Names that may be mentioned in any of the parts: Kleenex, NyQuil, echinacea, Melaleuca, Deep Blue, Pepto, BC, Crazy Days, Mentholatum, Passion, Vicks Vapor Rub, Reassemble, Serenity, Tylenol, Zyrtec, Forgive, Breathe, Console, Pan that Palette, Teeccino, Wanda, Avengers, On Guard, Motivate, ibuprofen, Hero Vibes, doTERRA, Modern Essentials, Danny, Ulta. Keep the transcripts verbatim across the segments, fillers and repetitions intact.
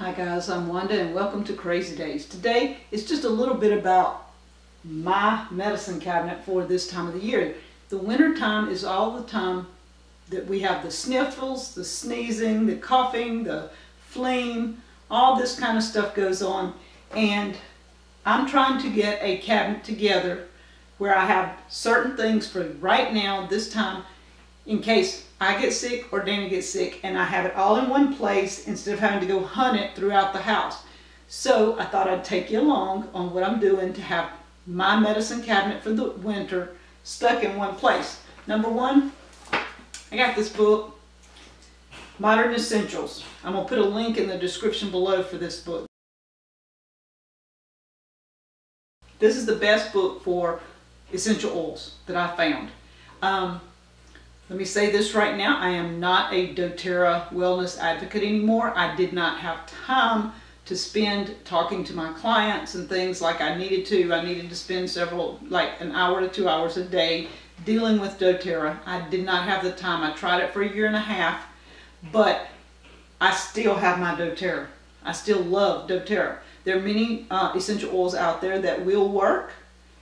Hi guys, I'm Wanda and welcome to Crazy Days. Today is just a little bit about my medicine cabinet for this time of the year. The winter time is all the time that we have the sniffles, the sneezing, the coughing, the phlegm, all this kind of stuff goes on, and I'm trying to get a cabinet together where I have certain things for right now, this time, in case I get sick or Danny gets sick, and I have it all in one place instead of having to go hunt it throughout the house. So I thought I'd take you along on what I'm doing to have my medicine cabinet for the winter stuck in one place. Number one, I got this book, Modern Essentials. I'm gonna put a link in the description below for this book. This is the best book for essential oils that I found. Um, Let me say this right now, I am not a doTERRA wellness advocate anymore. I did not have time to spend talking to my clients and things like I needed to. I needed to spend several, like an hour to two hours a day dealing with doTERRA. I did not have the time. I tried it for a year and a half, but I still have my doTERRA. I still love doTERRA. There are many uh, essential oils out there that will work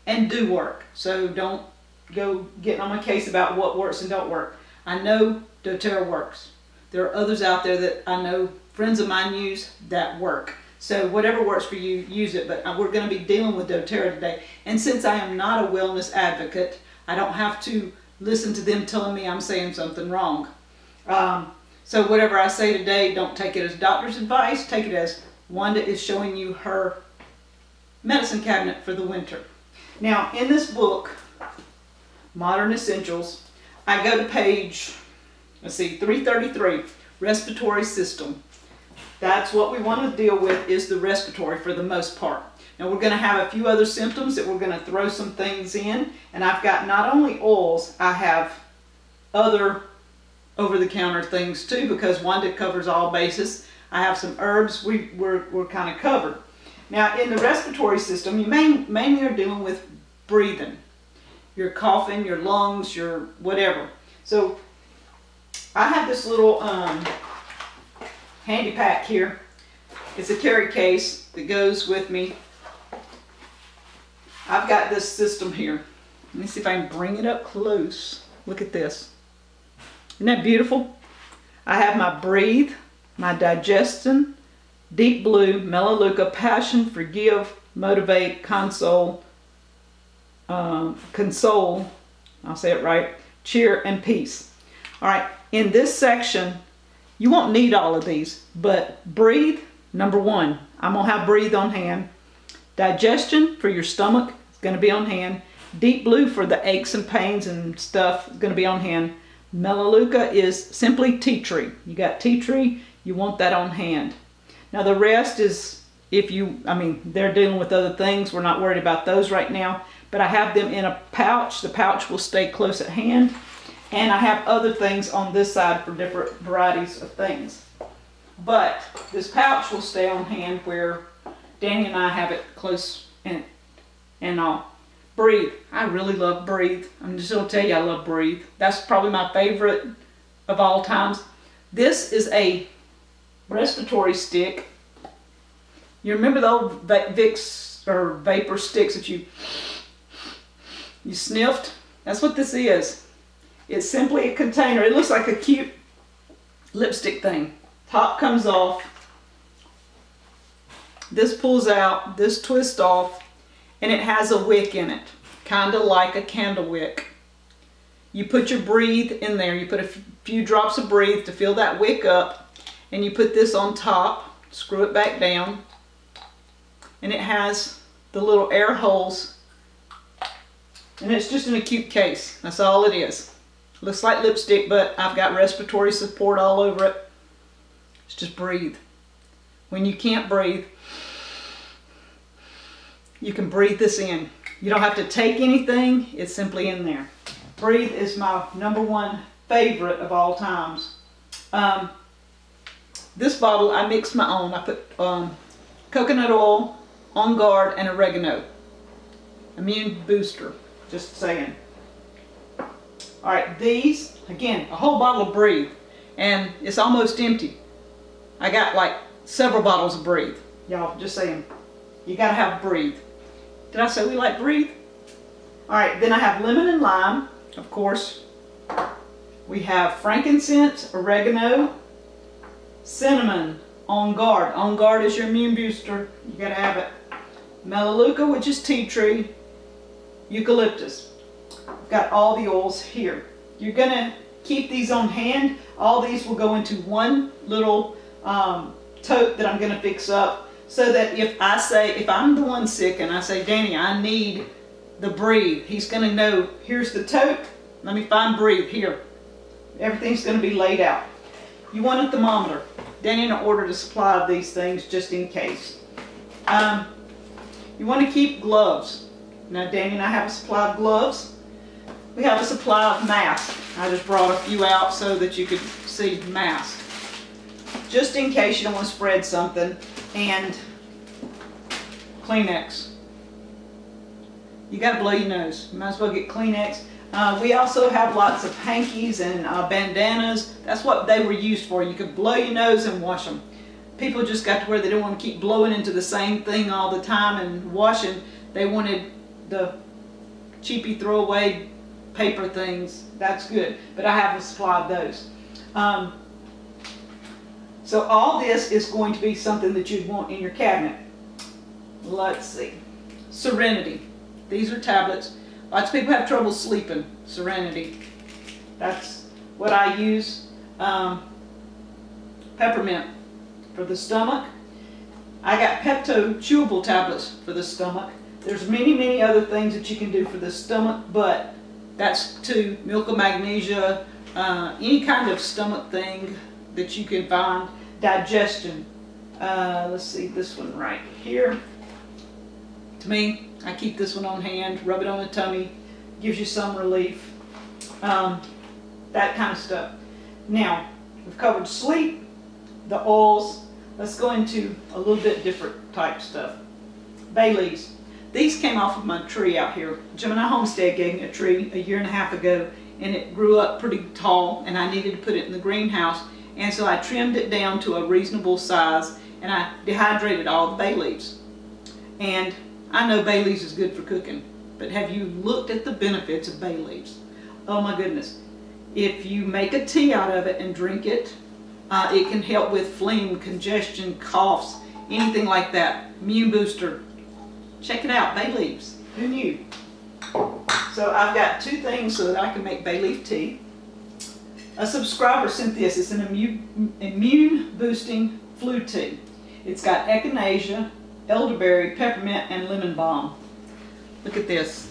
and do work, so don't go getting on my case about what works and don't work. I know doTERRA works. There are others out there that I know friends of mine use that work. So whatever works for you, use it. But we're going to be dealing with doTERRA today. And since I am not a wellness advocate, I don't have to listen to them telling me I'm saying something wrong. Um, so whatever I say today, don't take it as doctor's advice. Take it as Wanda is showing you her medicine cabinet for the winter. Now, in this book, Modern Essentials, I go to page, let's see, three thirty-three, respiratory system. That's what we want to deal with, is the respiratory for the most part. Now we're going to have a few other symptoms that we're going to throw some things in, and I've got not only oils, I have other over-the-counter things too, because Wanda covers all bases. I have some herbs, we, we're, we're kind of covered. Now in the respiratory system, you main, mainly are dealing with breathing. Your coughing, your lungs, your whatever. So I have this little um, handy pack here. It's a carry case that goes with me. I've got this system here. Let me see if I can bring it up close. Look at this. Isn't that beautiful? I have my Breathe, my Digestion, Deep Blue, Melaleuca, Passion, Forgive, Motivate, Console, Um, console, I'll say it right, cheer, and peace. All right, in this section, you won't need all of these, but Breathe, number one. I'm going to have Breathe on hand. Digestion for your stomach is going to be on hand. Deep Blue for the aches and pains and stuff is going to be on hand. Melaleuca is simply tea tree. You got tea tree, you want that on hand. Now the rest is if you, I mean, they're dealing with other things. We're not worried about those right now. But I have them in a pouch. The pouch will stay close at hand. And I have other things on this side for different varieties of things. But this pouch will stay on hand where Danny and I have it close and, and all. Breathe. I really love Breathe. I'm just going to tell you I love Breathe. That's probably my favorite of all times. This is a respiratory stick. You remember the old Vicks or vapor sticks that you... You sniffed? That's what this is. It's simply a container. It looks like a cute lipstick thing. Top comes off. This pulls out. This twists off. And it has a wick in it. Kind of like a candle wick. You put your Breathe in there. You put a few drops of Breathe to fill that wick up. And you put this on top. Screw it back down. And it has the little air holes. And it's just in a cute case. That's all it is. Looks like lipstick, but I've got respiratory support all over it. It's just Breathe. When you can't breathe, you can breathe this in. You don't have to take anything. It's simply in there. Breathe is my number one favorite of all times. Um, this bottle, I mixed my own. I put um, coconut oil, On Guard, and oregano. Immune booster. Just saying. All right, these, again, a whole bottle of Breathe, and it's almost empty. I got like several bottles of Breathe. Y'all, just saying, you gotta have Breathe. Did I say we like Breathe? All right, then I have lemon and lime, of course. We have frankincense, oregano, cinnamon, On Guard. On Guard is your immune booster. You gotta have it. Melaleuca, which is tea tree, eucalyptus. I've got all the oils here. You're gonna keep these on hand. All these will go into one little um, tote that I'm gonna fix up, so that if I say, if I'm the one sick and I say, Danny, I need the Breathe, he's gonna know, here's the tote, let me find Breathe here. Everything's gonna be laid out. You want a thermometer. Danny and I ordered a supply of these things just in case. Um, you want to keep gloves. Now Danny and I have a supply of gloves. We have a supply of masks. I just brought a few out so that you could see masks. Just in case you don't want to spread something. And Kleenex. You got to blow your nose. You might as well get Kleenex. Uh, we also have lots of hankies and uh, bandanas. That's what they were used for. You could blow your nose and wash them. People just got to where they didn't want to keep blowing into the same thing all the time and washing. They wanted the cheapy throwaway paper things. That's good. But I have a supply of those. Um, so all this is going to be something that you'd want in your cabinet. Let's see. Serenity. These are tablets. Lots of people have trouble sleeping. Serenity. That's what I use. Um, peppermint for the stomach. I got Pepto chewable tablets for the stomach. There's many, many other things that you can do for the stomach, but that's two. Milk of magnesia, uh, any kind of stomach thing that you can find. Digestion. Uh, let's see, this one right here. To me, I keep this one on hand, rub it on the tummy, gives you some relief, um, that kind of stuff. Now, we've covered sleep, the oils. Let's go into a little bit different type stuff. Bay leaves. These came off of my tree out here. Gemini Homestead gave me a tree a year and a half ago, and it grew up pretty tall, and I needed to put it in the greenhouse, and so I trimmed it down to a reasonable size, and I dehydrated all the bay leaves. And I know bay leaves is good for cooking, but have you looked at the benefits of bay leaves? Oh my goodness. If you make a tea out of it and drink it, uh, it can help with phlegm, congestion, coughs, anything like that. Immune booster. Check it out, bay leaves. Who knew? So I've got two things so that I can make bay leaf tea. A subscriber sent this. It's an immune, immune boosting flu tea. It's got echinacea, elderberry, peppermint, and lemon balm. Look at this.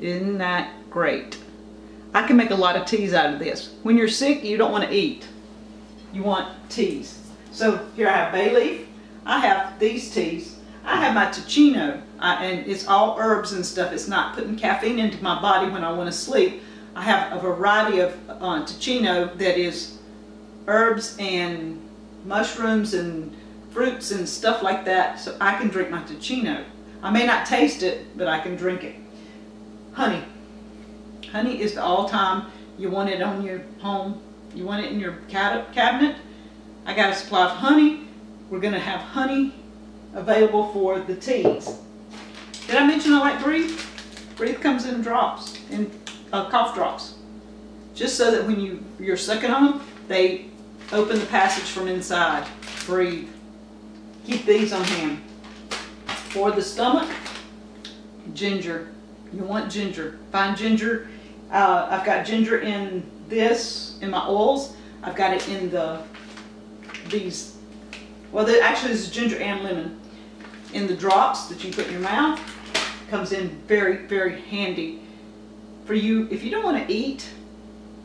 Isn't that great? I can make a lot of teas out of this. When you're sick, you don't want to eat. You want teas. So here I have bay leaf. I have these teas. I have my Teeccino, I, and it's all herbs and stuff. It's not putting caffeine into my body when I want to sleep. I have a variety of uh, Teeccino that is herbs and mushrooms and fruits and stuff like that, so I can drink my Teeccino. I may not taste it, but I can drink it. Honey. Honey is the all-time. You want it on your home. You want it in your cabinet. I got a supply of honey. We're going to have honey available for the teas. Did I mention I like Breathe? Breathe comes in drops, in uh, cough drops, just so that when you, you're sucking on them, they open the passage from inside. Breathe. Keep these on hand. For the stomach, ginger. You want ginger. Find ginger. Uh, I've got ginger in this, in my oils. I've got it in the, these. Well, there actually is ginger and lemon in the drops that you put in your mouth. Comes in very, very handy. For you, if you don't want to eat,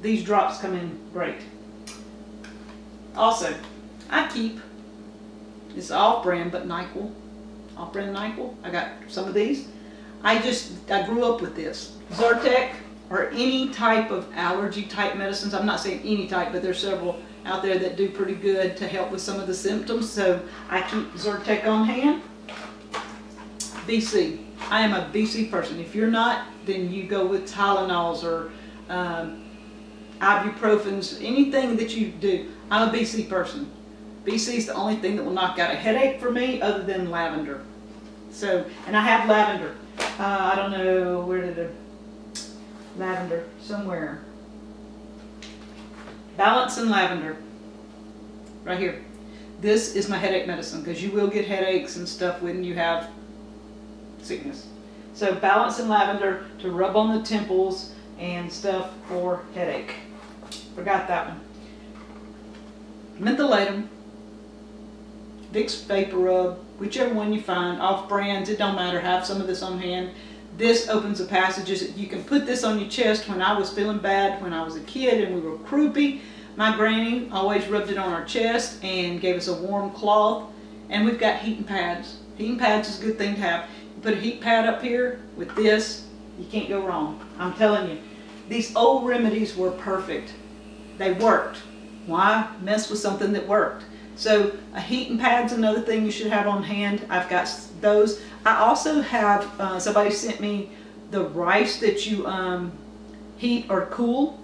these drops come in great. Also, I keep, it's off-brand, but NyQuil. Off-brand NyQuil. I got some of these. I just, I grew up with this. Zyrtec or any type of allergy type medicines. I'm not saying any type, but there's several out there that do pretty good to help with some of the symptoms. So I keep Zyrtec on hand. B C. I am a B C person. If you're not, then you go with Tylenols or um, ibuprofens, anything that you do. I'm a B C person. B C is the only thing that will knock out a headache for me other than lavender. So, and I have lavender. Uh, I don't know, where did it, lavender, somewhere. Balance and lavender, right here. This is my headache medicine, because you will get headaches and stuff when you have sickness. So balance and lavender to rub on the temples and stuff for headache. Forgot that one. Mentholatum, Vicks Vapor Rub, whichever one you find, off brands, it don't matter, have some of this on hand. This opens the passages. You can put this on your chest. When I was feeling bad when I was a kid and we were croupy, my granny always rubbed it on our chest and gave us a warm cloth. And we've got heating pads. Heating pads is a good thing to have. You put a heat pad up here with this, you can't go wrong. I'm telling you, these old remedies were perfect. They worked. Why mess with something that worked? So a heating pad's another thing you should have on hand. I've got those. I also have, uh, somebody sent me the rice that you um, heat or cool.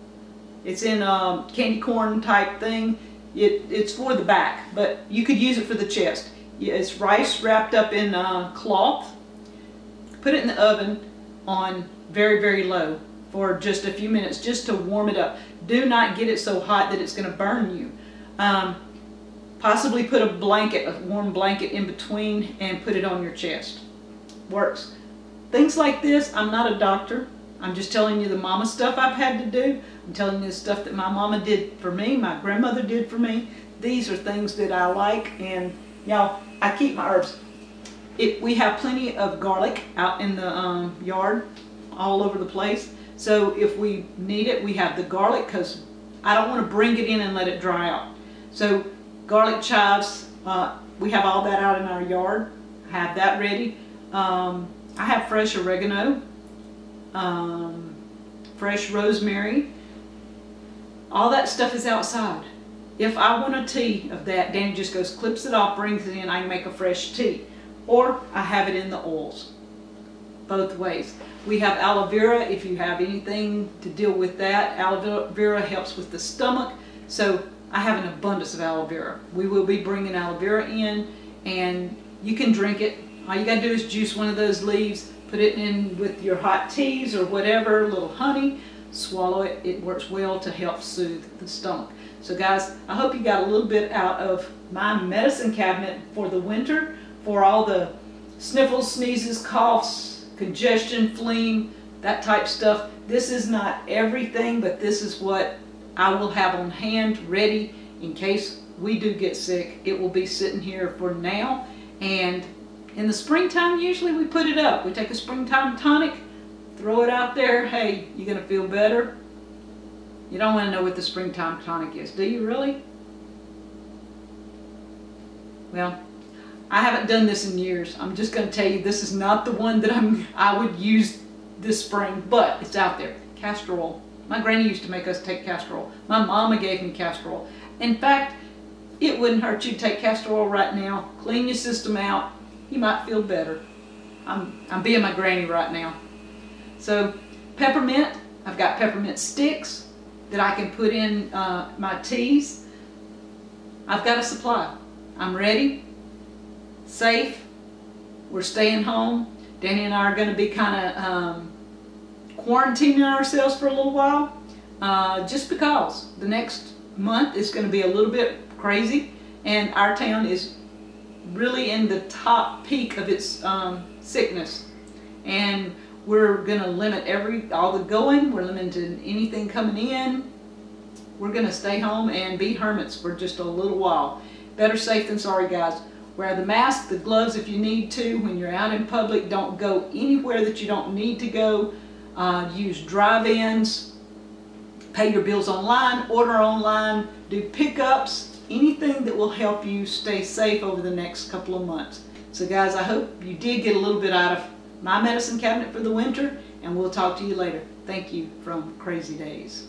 It's in a candy corn type thing. It, it's for the back, but you could use it for the chest. It's rice wrapped up in uh, cloth. Put it in the oven on very, very low for just a few minutes just to warm it up. Do not get it so hot that it's going to burn you. Um, Possibly put a blanket, a warm blanket in between and put it on your chest. Works. Things like this, I'm not a doctor. I'm just telling you the mama stuff I've had to do. I'm telling you the stuff that my mama did for me, my grandmother did for me. These are things that I like, and y'all, I keep my herbs. It, we have plenty of garlic out in the um, yard, all over the place. So if we need it, we have the garlic because I don't want to bring it in and let it dry out. So garlic chives, uh, we have all that out in our yard. I have that ready. Um, I have fresh oregano, um, fresh rosemary. All that stuff is outside. If I want a tea of that, Danny just goes, clips it off, brings it in, I can make a fresh tea. Or I have it in the oils, both ways. We have aloe vera, if you have anything to deal with that. Aloe vera helps with the stomach. So I have an abundance of aloe vera. We will be bringing aloe vera in, and you can drink it. All you gotta do is juice one of those leaves, put it in with your hot teas or whatever, a little honey, swallow it. It works well to help soothe the stomach. So guys, I hope you got a little bit out of my medicine cabinet for the winter, for all the sniffles, sneezes, coughs, congestion, phlegm, that type stuff. This is not everything, but this is what I will have on hand ready in case we do get sick. It will be sitting here for now, and in the springtime usually we put it up. We take a springtime tonic, throw it out there. Hey, you're gonna feel better. You don't want to know what the springtime tonic is, do you really? Well, I haven't done this in years. I'm just gonna tell you this is not the one that I'm I would use this spring, but it's out there. Castor oil. My granny used to make us take castor oil. My mama gave me castor oil. In fact, it wouldn't hurt you to take castor oil right now. Clean your system out. You might feel better. I'm, I'm being my granny right now. So peppermint. I've got peppermint sticks that I can put in uh, my teas. I've got a supply. I'm ready. Safe. We're staying home. Danny and I are going to be kind of... Um, quarantining ourselves for a little while, uh, just because the next month is going to be a little bit crazy, and our town is really in the top peak of its um, sickness, and we're going to limit every all the going. We're limiting anything coming in. We're going to stay home and be hermits for just a little while. Better safe than sorry, guys. Wear the mask, the gloves if you need to. When you're out in public, don't go anywhere that you don't need to go. Uh, use drive-ins, pay your bills online, order online, do pickups, anything that will help you stay safe over the next couple of months. So guys, I hope you did get a little bit out of my medicine cabinet for the winter, and we'll talk to you later. Thank you from Crazy Days.